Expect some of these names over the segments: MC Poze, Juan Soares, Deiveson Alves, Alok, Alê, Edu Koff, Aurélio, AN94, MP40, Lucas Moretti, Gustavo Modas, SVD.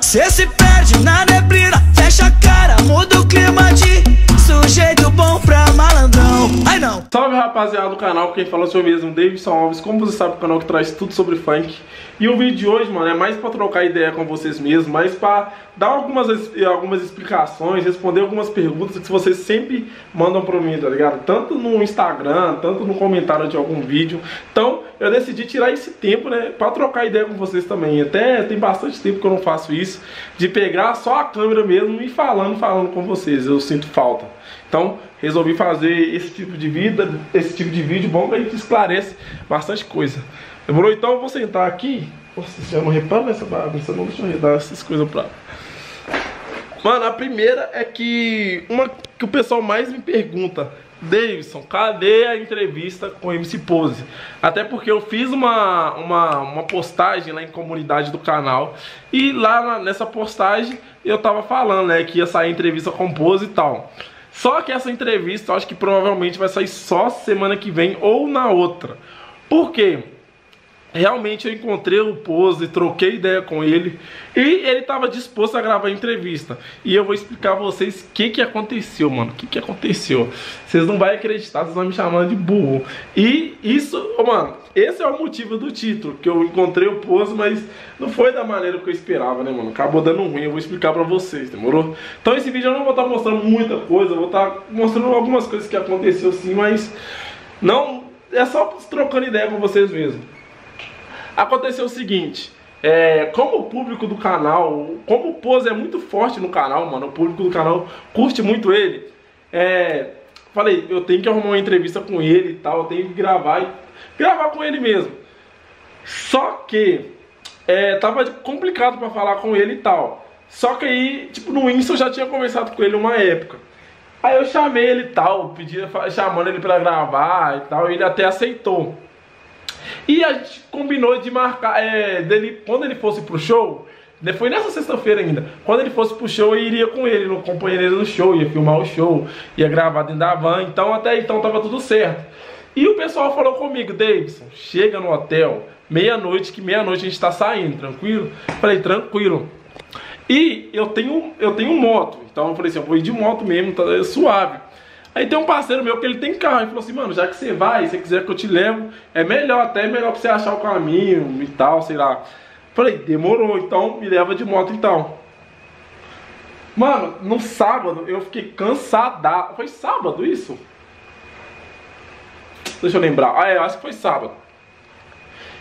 Cê se perde na neblina, fecha a cara, muda o clima de sujeito bom pra malandrão. Ai não! Salve rapaziada do canal, quem fala sou eu mesmo, Deiveson Alves. Como você sabe, o canal que traz tudo sobre funk. E o vídeo de hoje, mano, é mais pra trocar ideia com vocês mesmos, mais pra dar algumas explicações, responder algumas perguntas que vocês sempre mandam pra mim, tá ligado? Tanto no Instagram, tanto no comentário de algum vídeo. Então, eu decidi tirar esse tempo, né, pra trocar ideia com vocês também. Até tem bastante tempo que eu não faço isso, de pegar só a câmera mesmo e falando com vocês. Eu sinto falta. Então, resolvi fazer esse tipo de vídeo bom que a gente esclarece bastante coisa. Demorou? Então eu vou sentar aqui. Nossa, já não repara nessa bagunça, não, deixa eu dar essas coisas pra... Mano, a primeira é que que o pessoal mais me pergunta: Deiveson, cadê a entrevista com o MC Poze? Até porque eu fiz uma postagem lá em comunidade do canal. E lá nessa postagem eu tava falando, né, que ia sair entrevista com o Poze e tal. Só que essa entrevista eu acho que provavelmente vai sair só semana que vem ou na outra. Por quê? Realmente eu encontrei o Poze, troquei ideia com ele e ele estava disposto a gravar a entrevista. E eu vou explicar a vocês o que aconteceu, mano. O que aconteceu? Vocês não vão acreditar, vocês vão me chamando de burro. E isso, mano, esse é o motivo do título, que eu encontrei o Poze, mas não foi da maneira que eu esperava, né, mano? Acabou dando ruim, eu vou explicar pra vocês, demorou? Então esse vídeo eu não vou estar mostrando muita coisa, eu vou estar mostrando algumas coisas que aconteceu sim, mas não... É só trocando ideia com vocês mesmo. Aconteceu o seguinte, como o público do canal, como o Poze é muito forte no canal, mano, o público do canal curte muito ele, falei, eu tenho que arrumar uma entrevista com ele e tal, eu tenho que gravar com ele mesmo. Só que tava complicado pra falar com ele e tal. Só que aí, tipo, no Insta eu já tinha conversado com ele uma época. Aí eu chamei ele e tal, chamando ele pra gravar e tal, e ele até aceitou. E a gente combinou de marcar, dele, quando ele fosse pro show, foi nessa sexta-feira ainda, quando ele fosse pro show eu iria com ele, no companheiro do show, ia filmar o show, ia gravar dentro da van, então até então tava tudo certo. E o pessoal falou comigo: Deiveson, chega no hotel, meia-noite, que meia-noite a gente tá saindo, tranquilo? Falei, tranquilo. E eu tenho moto, então eu falei assim, eu vou ir de moto mesmo, tá, é suave. Aí tem um parceiro meu que ele tem carro, ele falou assim: mano, já que você vai, se você quiser que eu te levo, é melhor pra você achar o caminho e tal, sei lá. Falei, demorou, então me leva de moto então. Mano, no sábado eu fiquei cansada. Foi sábado isso? Deixa eu lembrar, eu acho que foi sábado.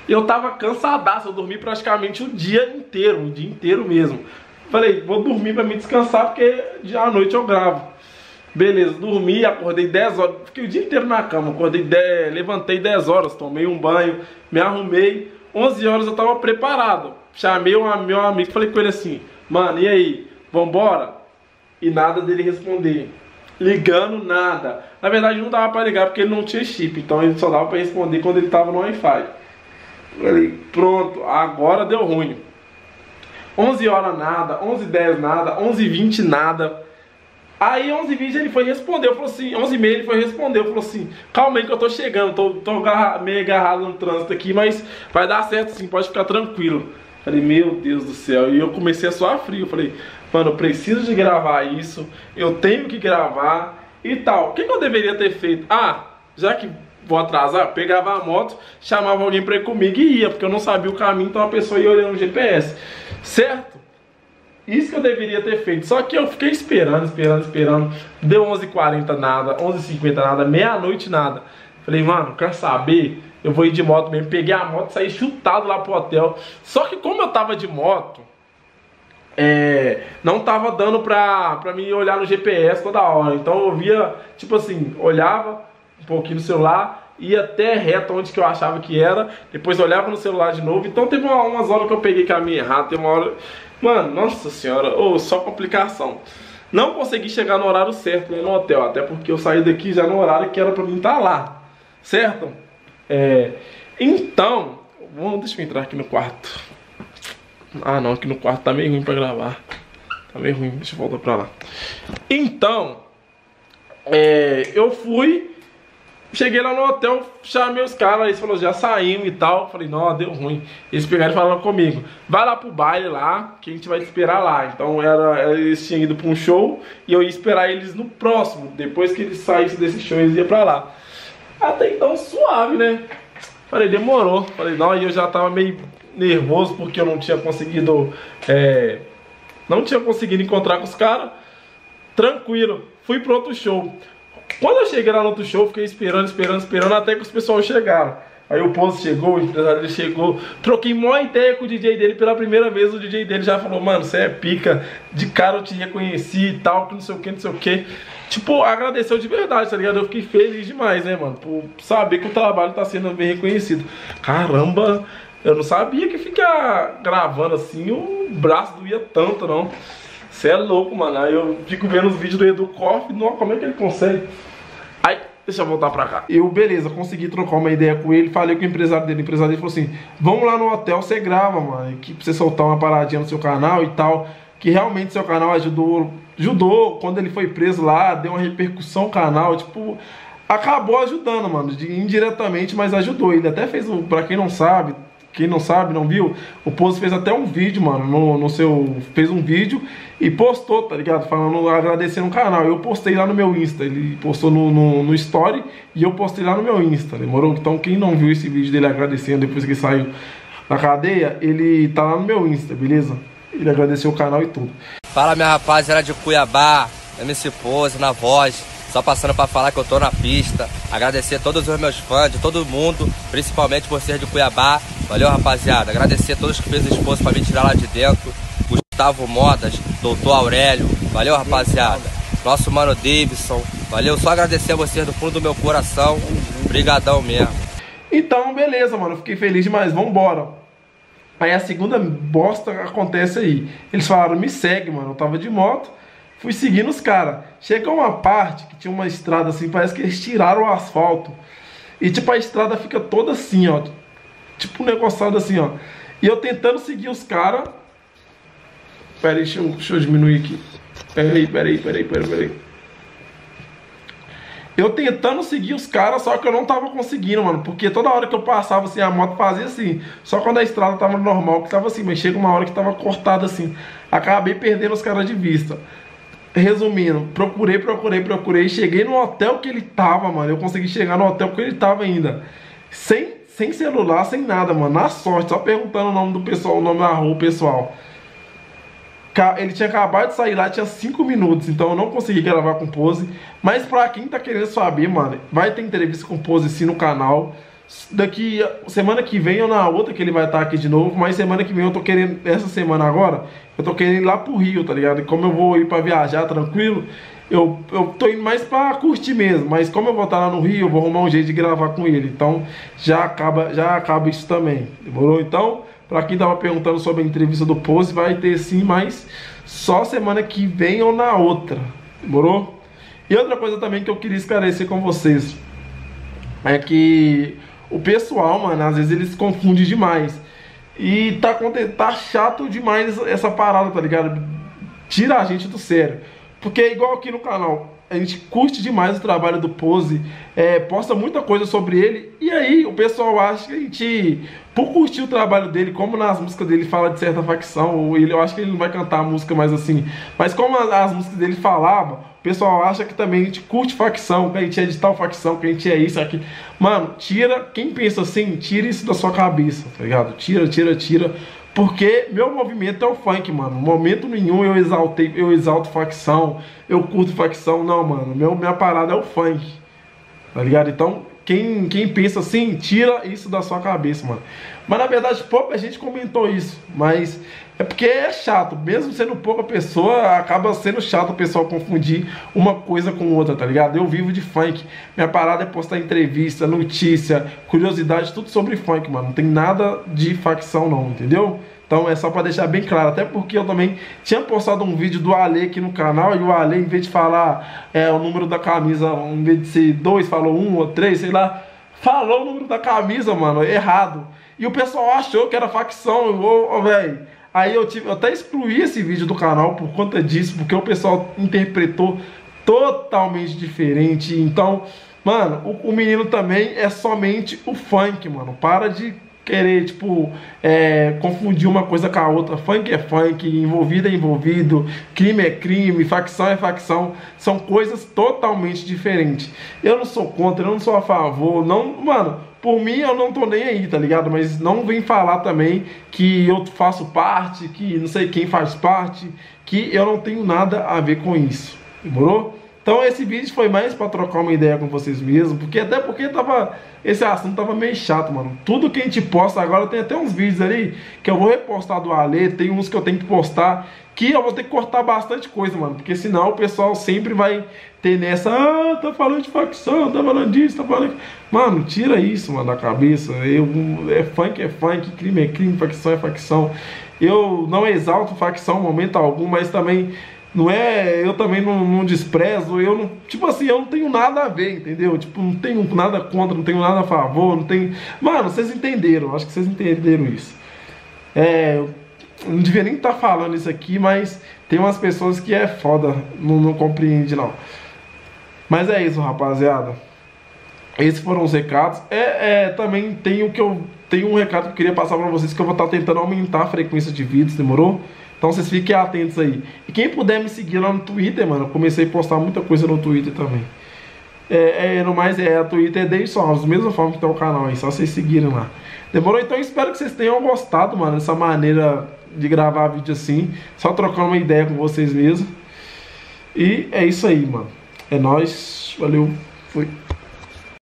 Eu tava cansadaço, eu dormi praticamente o dia inteiro mesmo. Falei, vou dormir pra me descansar porque já à noite eu gravo. Beleza, dormi, acordei 10 horas, fiquei o dia inteiro na cama, levantei 10 horas, tomei um banho, me arrumei, 11 horas eu tava preparado. Chamei o meu amigo, falei com ele assim: mano, e aí, vambora? E nada dele responder, ligando nada. Na verdade não dava pra ligar porque ele não tinha chip, então ele só dava pra responder quando ele tava no Wi-Fi. Falei, pronto, agora deu ruim. 11 horas nada, 11h10 nada, 11h20 nada. Aí 11h20 ele foi responder, falou assim, 11h30 ele foi responder, falou assim: calma aí que eu tô chegando, tô meio agarrado no trânsito aqui, mas vai dar certo sim, pode ficar tranquilo. Falei, meu Deus do céu, e eu comecei a suar frio, falei, mano, eu preciso de gravar isso, eu tenho que gravar e tal. O que eu deveria ter feito? Já que vou atrasar, pegava a moto, chamava alguém pra ir comigo e ia, porque eu não sabia o caminho, então a pessoa ia olhando o GPS, certo? Isso que eu deveria ter feito, só que eu fiquei esperando, deu 11h40 nada, 11h50 nada, meia-noite nada. Falei, mano, quer saber? Eu vou ir de moto mesmo, peguei a moto, saí chutado lá pro hotel. Só que como eu tava de moto, não tava dando pra mim olhar no GPS toda hora. Então eu via, tipo assim, olhava um pouquinho no celular, ia até reto onde que eu achava que era, depois olhava no celular de novo. Então teve umas horas que eu peguei caminho errado, teve uma hora... Mano, nossa senhora, só complicação. Não consegui chegar no horário certo, né, no hotel, até porque eu saí daqui já no horário que era pra mim estar lá, certo? Então, deixa eu entrar aqui no quarto. Ah não, aqui no quarto tá meio ruim pra gravar. Tá meio ruim, deixa eu voltar pra lá. Então, eu fui... Cheguei lá no hotel, chamei os caras, eles falaram, já saímos e tal. Falei, não, deu ruim. Eles pegaram e falaram comigo, vai lá pro baile lá, que a gente vai te esperar lá. Então eles tinham ido pra um show e eu ia esperar eles no próximo. Depois que eles saíssem desse show, eles iam pra lá. Até então suave, né? Falei, demorou. Falei, não, e eu já tava meio nervoso porque eu não tinha conseguido encontrar com os caras. Tranquilo, fui pro outro show. Quando eu cheguei lá no outro show, fiquei esperando até que os pessoal chegaram. Aí o Poze chegou, o empresário dele chegou. Troquei mó ideia com o DJ dele pela primeira vez. O DJ dele já falou, mano, você é pica. De cara eu te reconheci e tal, que não sei o que, não sei o que. Tipo, agradeceu de verdade, tá ligado? Eu fiquei feliz demais, né, mano? Por saber que o trabalho tá sendo bem reconhecido. Caramba, eu não sabia que ficar gravando assim o braço doía tanto, não. Você é louco, mano. Aí eu fico vendo os vídeos do Edu Koff. Nossa, como é que ele consegue? Aí, deixa eu voltar pra cá. Eu, beleza, consegui trocar uma ideia com ele. Falei com o empresário dele. O empresário dele falou assim, vamos lá no hotel, você grava, mano. Que pra você soltar uma paradinha no seu canal e tal. Que realmente seu canal ajudou. Ajudou, quando ele foi preso lá, deu uma repercussão no canal. Tipo, acabou ajudando, mano. Indiretamente, mas ajudou. Ele até fez, pra quem não sabe... Quem não sabe, não viu, o Poze fez até um vídeo, mano, fez um vídeo e postou, tá ligado? Falando, agradecendo o canal. Eu postei lá no meu Insta, ele postou no Story e eu postei lá no meu Insta, demorou? Então quem não viu esse vídeo dele agradecendo depois que saiu da cadeia, ele tá lá no meu Insta, beleza? Ele agradeceu o canal e tudo. Fala, minha rapaziada de Cuiabá, MC Poze na voz. Só passando pra falar que eu tô na pista. Agradecer a todos os meus fãs, de todo mundo, principalmente vocês de Cuiabá. Valeu, rapaziada. Agradecer a todos que fez o esforço pra me tirar lá de dentro. Gustavo Modas, Doutor Aurélio. Valeu, rapaziada. Nosso mano Deiveson. Valeu, só agradecer a vocês do fundo do meu coração. Brigadão mesmo. Então, beleza, mano. Fiquei feliz demais. Vambora. Aí a segunda bosta acontece aí. Eles falaram, me segue, mano. Eu tava de moto. Fui seguindo os caras. Chegou uma parte que tinha uma estrada assim, parece que eles tiraram o asfalto. E tipo, a estrada fica toda assim, ó. Tipo um negociado assim, ó. E eu tentando seguir os caras. Pera aí, deixa eu diminuir aqui. Pera aí. Eu tentando seguir os caras, só que eu não tava conseguindo, mano. Porque toda hora que eu passava, assim, a moto fazia assim. Só quando a estrada tava normal, que tava assim. Mas chega uma hora que tava cortada assim. Acabei perdendo os caras de vista. Resumindo, procurei. Cheguei no hotel que ele tava, mano. Eu consegui chegar no hotel que ele tava ainda. Sem celular, sem nada, mano. Na sorte, só perguntando o nome do pessoal, o nome da rua, pessoal. Ele tinha acabado de sair lá, tinha 5 minutos, então eu não consegui gravar com o Poze. Mas pra quem tá querendo saber, mano, vai ter entrevista com o Poze sim no canal. Daqui semana que vem ou na outra que ele vai estar aqui de novo. Mas semana que vem eu tô querendo, essa semana agora, eu tô querendo ir lá pro Rio, tá ligado? E como eu vou ir pra viajar tranquilo, eu tô indo mais pra curtir mesmo. Mas como eu vou estar lá no Rio, eu vou arrumar um jeito de gravar com ele. Então já acaba isso também, demorou? Então, pra quem tava perguntando sobre a entrevista do Poze, vai ter sim, mas só semana que vem ou na outra, demorou? E outra coisa também que eu queria esclarecer com vocês é que o pessoal, mano, às vezes eles se confundem demais. E tá chato demais essa parada, tá ligado? Tira a gente do sério. Porque é igual aqui no canal, a gente curte demais o trabalho do Poze, posta muita coisa sobre ele. E aí o pessoal acha que a gente, por curtir o trabalho dele, como nas músicas dele fala de certa facção, ou eu acho que ele não vai cantar a música mais assim, mas como as músicas dele falavam, o pessoal acha que também a gente curte facção, que a gente é de tal facção, que a gente é isso aqui. Mano, tira, quem pensa assim, tira isso da sua cabeça, tá ligado? Tira. Porque meu movimento é o funk, mano. Em momento nenhum eu exalto facção, eu curto facção, não, mano. Minha parada é o funk, tá ligado? Então, quem pensa assim, tira isso da sua cabeça, mano. Mas na verdade, pouca gente comentou isso, mas é porque é chato. Mesmo sendo pouca pessoa, acaba sendo chato o pessoal confundir uma coisa com outra, tá ligado? Eu vivo de funk. Minha parada é postar entrevista, notícia, curiosidade, tudo sobre funk, mano. Não tem nada de facção não, entendeu? Então é só pra deixar bem claro. Até porque eu também tinha postado um vídeo do Alê aqui no canal. E o Alê, em vez de falar o número da camisa, em vez de ser 2, falou 1 ou 3, sei lá. Falou o número da camisa, mano, errado. E o pessoal achou que era facção. Velho. Aí eu até excluí esse vídeo do canal por conta disso, porque o pessoal interpretou totalmente diferente. Então, Mano, o menino também é somente o funk, mano. Para de querer, tipo, confundir uma coisa com a outra. Funk é funk, envolvido é envolvido, crime é crime, facção é facção. São coisas totalmente diferentes. Eu não sou contra, eu não sou a favor, não, mano. Por mim, eu não tô nem aí, tá ligado? Mas não vem falar também que eu faço parte, que não sei quem faz parte, que eu não tenho nada a ver com isso, demorou? Então esse vídeo foi mais pra trocar uma ideia com vocês mesmo, porque até porque tava, esse assunto tava meio chato, mano. Tudo que a gente posta agora, tem até uns vídeos ali que eu vou repostar do Alê, tem uns que eu tenho que postar, que eu vou ter que cortar bastante coisa, mano, porque senão o pessoal sempre vai ter nessa, ah, tá falando de facção, tá falando disso, tá falando... Mano, tira isso, mano, da cabeça. É funk, crime é crime, facção é facção. Eu não exalto facção em momento algum, mas também... Não é, eu também não desprezo, eu não, tipo assim, eu não tenho nada a ver, entendeu? Tipo, não tenho nada contra, não tenho nada a favor, não tenho... Mano, vocês entenderam, acho que vocês entenderam isso. Eu não devia nem estar falando isso aqui, mas tem umas pessoas que é foda, não compreende não. Mas é isso, rapaziada. Esses foram os recados. Também tem o que eu... Tem um recado que eu queria passar pra vocês, que eu vou estar tentando aumentar a frequência de vídeos, demorou? Então vocês fiquem atentos aí. E quem puder me seguir lá no Twitter, mano, eu comecei a postar muita coisa no Twitter também. No mais, a Twitter é Deiveson Alves, da mesma forma que tá o canal aí, só vocês seguirem lá. Demorou? Então eu espero que vocês tenham gostado, mano, dessa maneira de gravar vídeo assim, só trocando uma ideia com vocês mesmo. E é isso aí, mano. É nóis, valeu, fui.